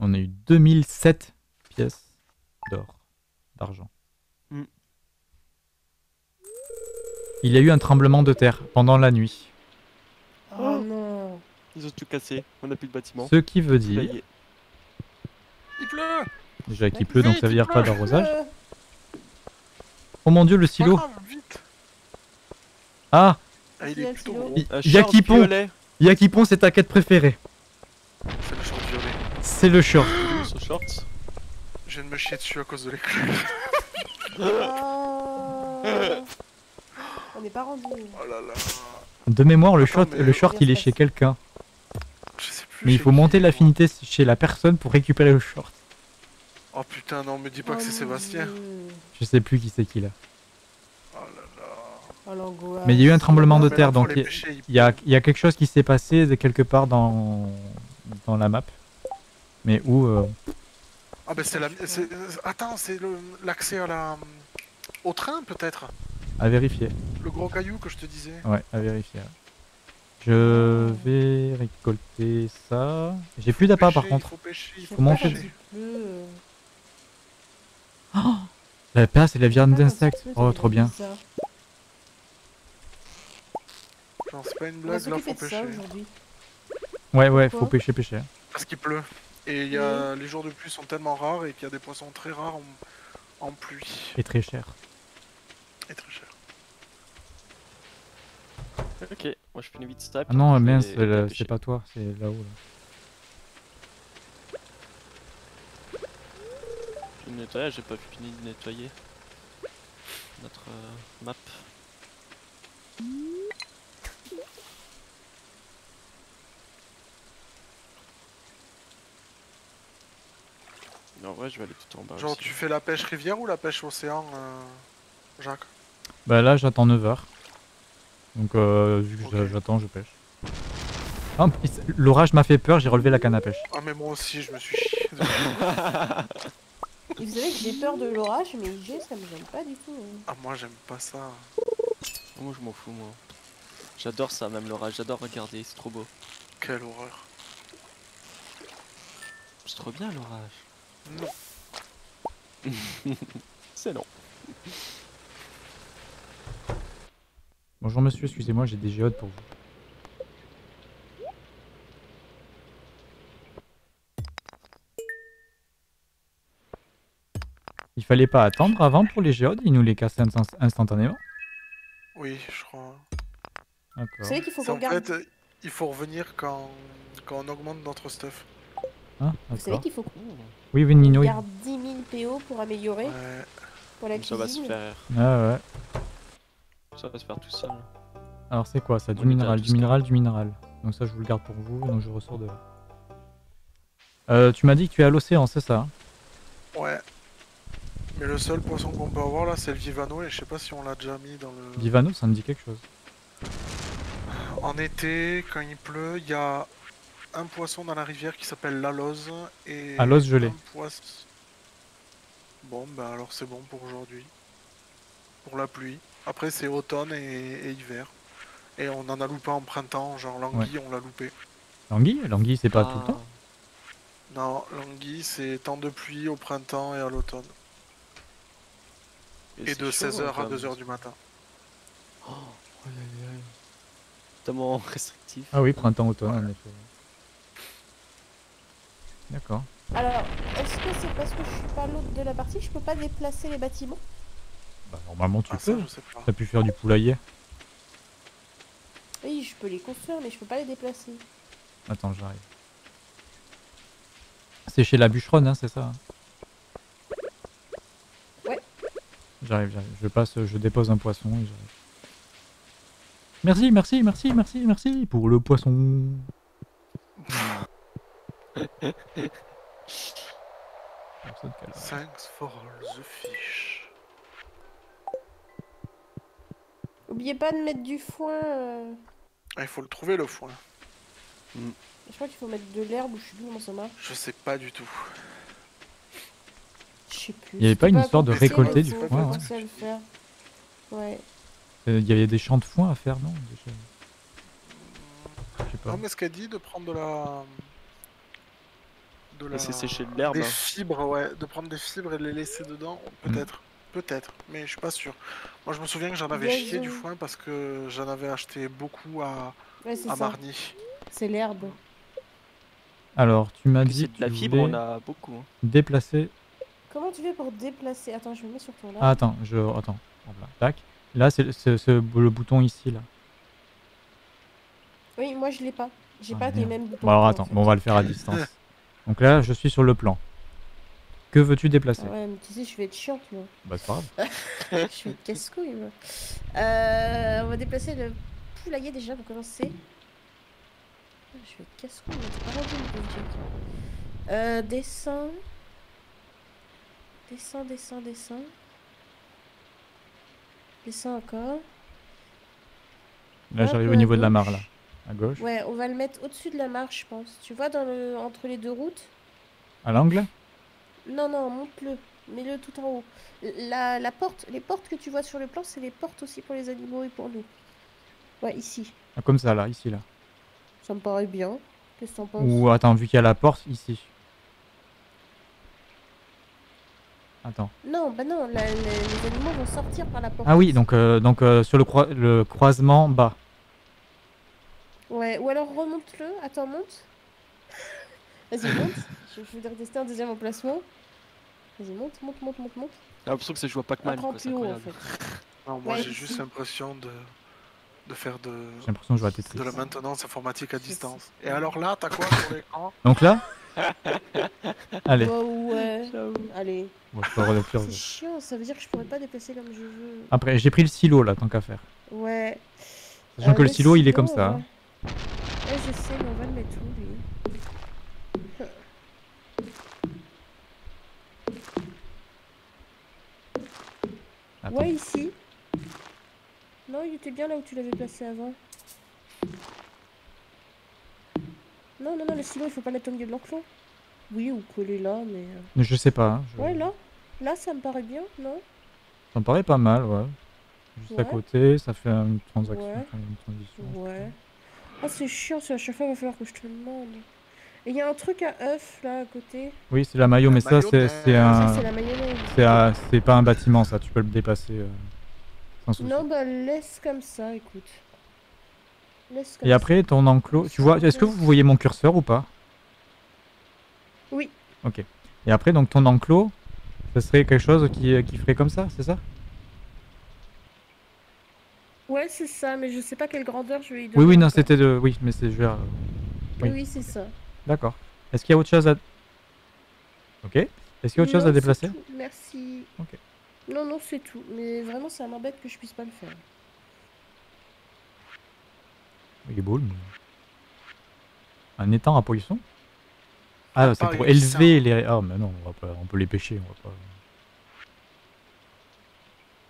On a eu 2007 pièces d'or, d'argent. Mm. Il y a eu un tremblement de terre pendant la nuit. Oh non! Ils ont tout cassé, on n'a plus de bâtiment. Ce qui veut dire... Il pleut! Déjà qu'il pleut, donc ça veut dire pas d'arrosage. Oh mon dieu, le silo! Ah! Il est plutôt gros. Yakipon! Yakipon, c'est ta quête préférée. C'est le short violet. C'est le short. Je viens de me chier dessus à cause de l'écluse. On n'est pas rendu. Oh là là. De mémoire, le short il est chez quelqu'un. Je sais plus. Mais il faut monter l'affinité chez la personne pour récupérer le short. Oh putain, non, me dis pas que c'est Sébastien. Je sais plus qui c'est qui là. Oh là là. Mais il y a eu un tremblement de terre, donc il y a quelque chose qui s'est passé de quelque part dans la map. Mais où Ah bah c'est la... Attends, c'est l'accès au train peut-être. À vérifier. Le gros caillou que je te disais. Ouais, à vérifier. Je vais récolter ça. J'ai plus d'appât par contre. Faut manger. Oh, l'appât c'est la viande d'insectes. Oh, trop bien. Genre c'est pas une blague, là faut pêcher. Ouais ouais, faut pêcher. Parce qu'il pleut. Et il y a... les jours de pluie sont tellement rares et qu'il y a des poissons très rares en pluie. Et très chers. Ok, moi je fais une vite step. Ah non, mince, c'est pas toi, c'est là-haut. Là. J'ai le nettoyage, j'ai pas fini de nettoyer notre map. Non, ouais, je vais aller tout en bas. Genre, aussi. Tu fais la pêche rivière ou la pêche océan, Jacques? Bah là, j'attends 9 h. Donc vu que j'attends, je pêche. Oh, l'orage m'a fait peur, j'ai relevé la canne à pêche. Ah mais moi aussi, je me suis chié. Vous savez que j'ai peur de l'orage, mais ça me gêne pas du tout. Hein. Ah moi j'aime pas ça. Moi je m'en fous moi. J'adore ça même l'orage, j'adore regarder, c'est trop beau. Quelle horreur. C'est trop bien l'orage. Non. C'est non. Bonjour monsieur, excusez-moi, j'ai des géodes pour vous. Il fallait pas attendre avant pour les géodes, ils nous les cassaient instantanément. Oui, je crois. D'accord. Vous savez qu'il faut qu'on garde... En fait, il faut revenir quand on augmente notre stuff. Ah, vous savez qu'il faut qu'on garde 10 000 PO pour améliorer. Ouais. Pour la cuisine. Ça va se faire. Ah ouais. Ça va se faire tout seul. Alors c'est quoi ça? Du minéral, du minéral, du minéral. Donc ça je vous le garde pour vous, donc je ressors de là. Tu m'as dit que tu es à l'océan, c'est ça? Ouais. Mais le seul poisson qu'on peut avoir là c'est le vivano et je sais pas si on l'a déjà mis dans le... Vivano ça me dit quelque chose. En été, quand il pleut, il y a un poisson dans la rivière qui s'appelle l'alose et... Alose gelée. Bon bah alors c'est bon pour aujourd'hui. Pour la pluie. Après c'est automne et hiver. Et on en a loupé en printemps, genre l'anguille on l'a loupé. L'anguille? L'anguille c'est pas tout le temps? Non, l'anguille c'est temps de pluie au printemps et à l'automne. Et de 16 h à 2 h du matin. Oh, oh là là. Tellement restrictif. Ah oui, printemps-automne en effet. D'accord. Alors, est-ce que c'est parce que je suis pas l'autre de la partie, je peux pas déplacer les bâtiments? Bah normalement tu peux, t'as pu faire du poulailler. Oui je peux les construire mais je peux pas les déplacer. Attends j'arrive. C'est chez la bûcheronne hein, c'est ça? Ouais. J'arrive, je passe, je dépose un poisson et j'arrive. Merci, merci pour le poisson. Thanks for the fish. N'oubliez pas de mettre du foin. Ah, il faut le trouver le foin. Mm. Je crois qu'il faut mettre de l'herbe ou je sais plus comment ça marche. Je sais pas du tout. Je sais plus. Il n'y avait pas une histoire de récolter du foin? Ouais. Il y avait des champs de foin à faire, non? Je sais pas. Non mais ce qu'a dit de prendre de la... de laisser sécher de l'herbe. Des fibres, ouais, de prendre des fibres et les laisser dedans, peut-être. Peut-être, mais je suis pas sûr. Moi je me souviens que j'en avais chié du foin parce que j'en avais acheté beaucoup à Marny. C'est l'herbe. Alors tu m'as dit de la fibre, on a beaucoup. Déplacer. Comment tu fais pour déplacer? Attends, je me mets sur ton là. Ah, attends, attends. Voilà. Tac. Là c'est le bouton ici là. Oui, moi je l'ai pas. J'ai pas les mêmes boutons. Bon, alors attends, on va le faire à distance. Donc là je suis sur le plan. Que veux-tu déplacer? Ouais, mais tu sais, je vais être chiant, tu vois. Bah, c'est pas grave. Je vais être casse-couille, moi. On va déplacer le poulailler déjà pour commencer. Je vais être casse-couille, c'est pas grave, dessin. Dessin. Dessin encore. Là, j'arrive au niveau de la mare, là. À gauche. Ouais, on va le mettre au-dessus de la mare, je pense. Tu vois, entre les deux routes. À l'angle? Non, non, monte-le. Mets-le tout en haut. La porte, les portes que tu vois sur le plan, c'est les portes aussi pour les animaux et pour nous. Ouais, ici. Ah, comme ça, là, ici, là. Ça me paraît bien. Qu'est-ce que t'en penses? Ou attends, vu qu'il y a la porte, ici. Attends. Non, bah non, les animaux vont sortir par la porte. Ah oui, donc sur le croisement bas. Ouais, ou alors remonte-le. Attends, monte. Vas-y, monte. Je voudrais tester un deuxième emplacement. Vas-y, monte. J'ai l'impression que je vois Pac-Man. Non, moi j'ai juste l'impression de faire de la maintenance informatique à distance. Et alors là, t'as quoi sur l'écran? Donc là? Allez. Oh, ouais. Allez. Bon, c'est chiant, ça veut dire que je pourrais pas déplacer comme je veux. Après, j'ai pris le silo là, tant qu'à faire. Ouais. Sachant que le silo, il est comme ça. Ouais, je sais, mais on va le mettre où lui? Attends. Ouais, ici. Non, il était bien là où tu l'avais placé avant. Non, non, non, le silo, il faut pas mettre au milieu de l'enclos. Oui, ou coller là, mais... Je sais pas. Ouais, là. Là, ça me paraît bien, non? Ça me paraît pas mal, ouais. Juste à côté, ça fait une transaction. Ouais. Ouais. Ah, c'est chiant, à chaque fois, il va falloir que je te demande. Et il y a un truc à œuf là à côté. Oui, c'est la maillot, mais ça c'est un. C'est pas un bâtiment, ça, tu peux le dépasser. Sans souci. Non, bah laisse comme ça, écoute. Laisse comme ça. Et après, ton enclos. Tu vois, est-ce que vous voyez mon curseur ou pas? Oui. Ok. Et après, donc ton enclos, ça serait quelque chose qui ferait comme ça, c'est ça? Ouais, c'est ça, mais je sais pas quelle grandeur je vais y donner. Oui, oui, non, c'était de. Oui, mais c'est. Oui, oui, c'est ça. D'accord. Est-ce qu'il y a autre chose à... Ok. Est-ce qu'il y a autre chose à déplacer? Merci. Ok. Non, non, c'est tout. Mais vraiment, ça m'embête que je puisse pas le faire. Il est beau, mais... Un étang à poissons? Ah, c'est pour élever les... Ah, mais non, on va pas... on peut les pêcher. On va pas...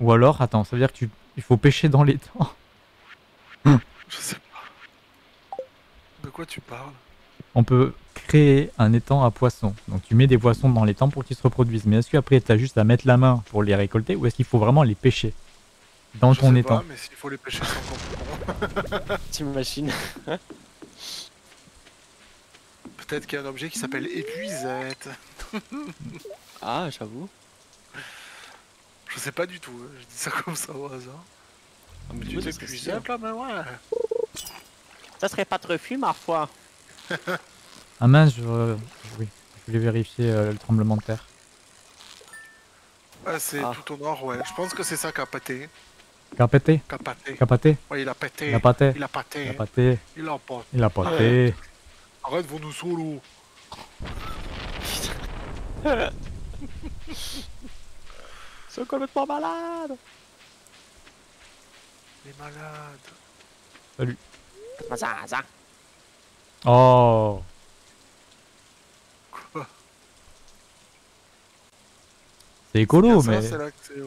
Ou alors, attends, ça veut dire qu'il faut pêcher dans l'étang? Je sais pas. De quoi tu parles? On peut créer un étang à poissons. Donc tu mets des poissons dans l'étang pour qu'ils se reproduisent. Mais est-ce qu'après tu as juste à mettre la main pour les récolter ou est-ce qu'il faut vraiment les pêcher dans ton étang? Je sais pas, mais s'il faut les pêcher sans comprendre. Tu m'imagines. Peut-être qu'il y a un objet qui s'appelle épuisette. Ah, j'avoue. Je sais pas du tout, je dis ça comme ça au hasard. Ah, mais tu t'épuisettes là, mais ouais. Ça serait pas trop fumé, ma foi. Ah mince, oui, je voulais vérifier le tremblement de terre. Ah, c'est tout au nord, ouais. Je pense que c'est ça qui a pété. Ouais, il a pété. Il a pété. Arrête, vous nous solo. Putain. C'est complètement malade. Les malades. Salut. Ça. Oh. Quoi? C'est écolo, mais... C'est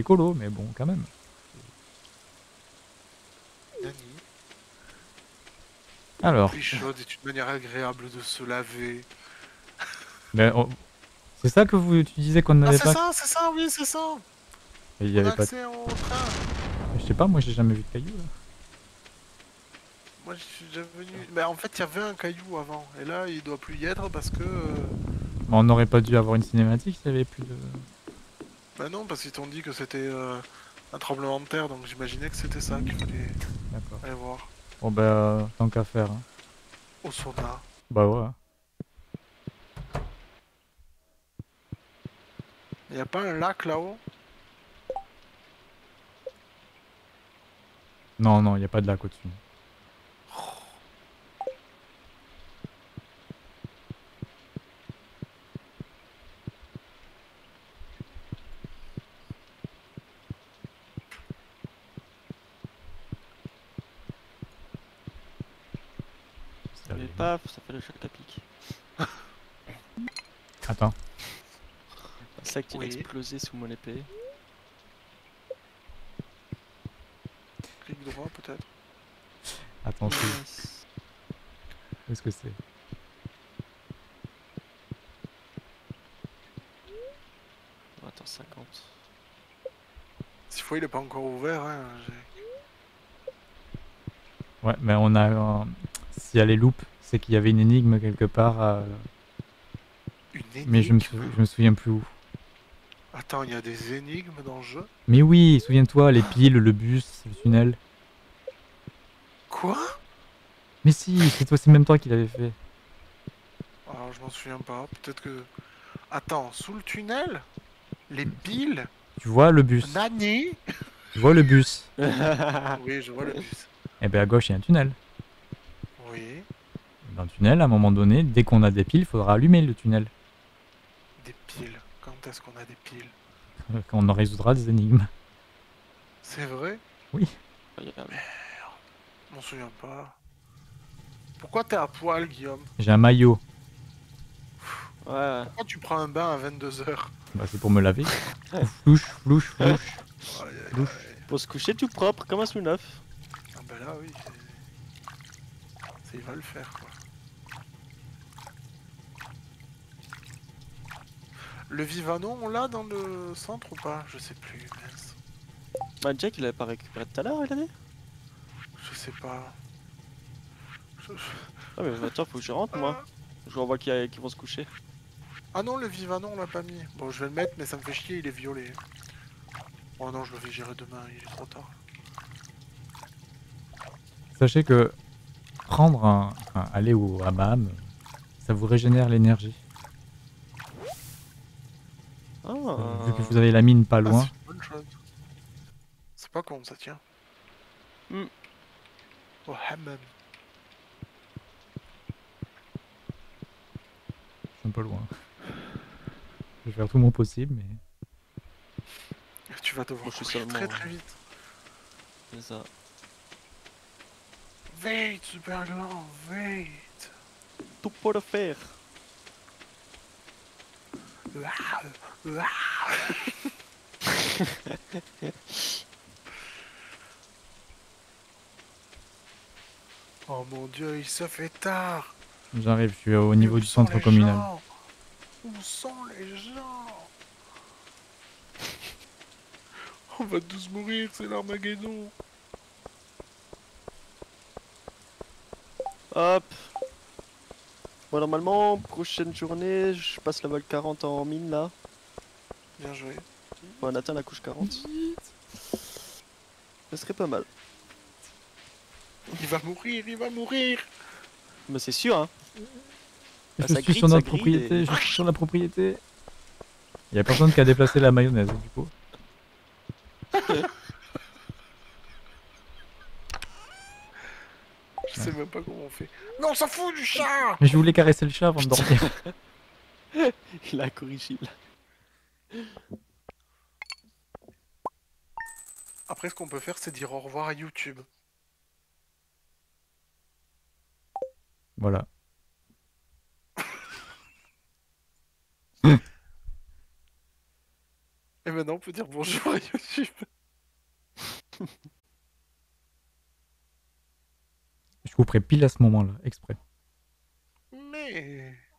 écolo, mais bon, quand même. Alors... Plus chaude est une manière agréable de se laver. Mais on... C'est ça que tu disais qu'on n'avait pas... Ah, c'est ça. Et il y avait pas... Je sais pas, moi j'ai jamais vu de cailloux, là. Moi je suis déjà venu... Bah en fait il y avait un caillou avant, et là il doit plus y être parce que... On n'aurait pas dû avoir une cinématique s'il n'y avait plus de... Bah non, parce qu'ils t'ont dit que c'était un tremblement de terre, donc j'imaginais que c'était ça qu'il fallait aller voir. Bon bah tant qu'à faire. Hein. Au sauna. Bah ouais. Y'a pas un lac là-haut? Non, non, y'a pas de lac au-dessus. Et paf, ça fait le choc à pique. Attends. C'est ça qui a explosé sous mon épée. Clic droit peut-être. Attends, yes. Où est-ce que c'est? Oh, attends, 50. Cette fois il est pas encore ouvert hein. Ouais mais on a... Si elle est loupe, c'est qu'il y avait une énigme quelque part. Une énigme? Mais je me souviens plus où. Attends, il y a des énigmes dans le jeu? Mais oui, souviens-toi, les piles, le bus, le tunnel. Quoi? Mais si, c'est même toi qui l'avais fait. Alors je m'en souviens pas, peut-être que... Attends, sous le tunnel? Les piles? Tu vois le bus? Nani? Tu vois le bus? Oui, je vois le bus. Et bien à gauche, il y a un tunnel. Oui. Dans le tunnel, à un moment donné, dès qu'on a des piles, il faudra allumer le tunnel. Des piles? Quand est-ce qu'on a des piles? Quand on en résoudra des énigmes. C'est vrai? Oui. Merde, je m'en souviens pas. Pourquoi t'es à poil, Guillaume? J'ai un maillot. Ouais. Pourquoi tu prends un bain à 22 h? Bah c'est pour me laver. Flouche, flouche, flouche. Pour se coucher tout propre, comme un sous neuf. Ah bah là, oui. Il va le faire quoi. Le Vivano on l'a dans le centre ou pas? Je sais plus. Mince. Bah Jack il l'avait pas récupéré tout à l'heure il avait? Je sais pas. Ah mais attends faut que je rentre moi. Je vois qu'ils vont se coucher. Ah non le Vivano on l'a pas mis. Bon je vais le mettre mais ça me fait chier il est violet. Oh non je le vais gérer demain il est trop tard. Sachez que prendre un... Enfin, aller au hammam, ça vous régénère l'énergie. Ah. Vu que vous avez la mine pas loin. C'est pas con ça tient. Mm. Au hammam. Je suis un peu loin. Je vais faire tout mon possible mais... Tu vas devoir coucher très très vite. C'est ça. Vite, super grand, vite! Tout pour le faire! Oh mon dieu, il se fait tard! J'arrive, je suis au niveau du centre communal. Où sont les gens? On va tous mourir, c'est l'Armageddon! Hop. Bon normalement, prochaine journée, je passe level 40 en mine là. Bien joué. Bon, on atteint la couche 40. Ce serait pas mal. Il va mourir, il va mourir. Mais c'est sûr hein. Je suis sur notre propriété, je suis sur la propriété. Il y a personne qui a déplacé la mayonnaise du coup. Okay. Je sais même pas comment on fait. Non, on s'en fout du chat! Mais je voulais caresser le chat avant de dormir. Il a corrigé là. Après, ce qu'on peut faire, c'est dire au revoir à YouTube. Voilà. Et maintenant, on peut dire bonjour à YouTube. Je couperai pile à ce moment-là, exprès. Mais...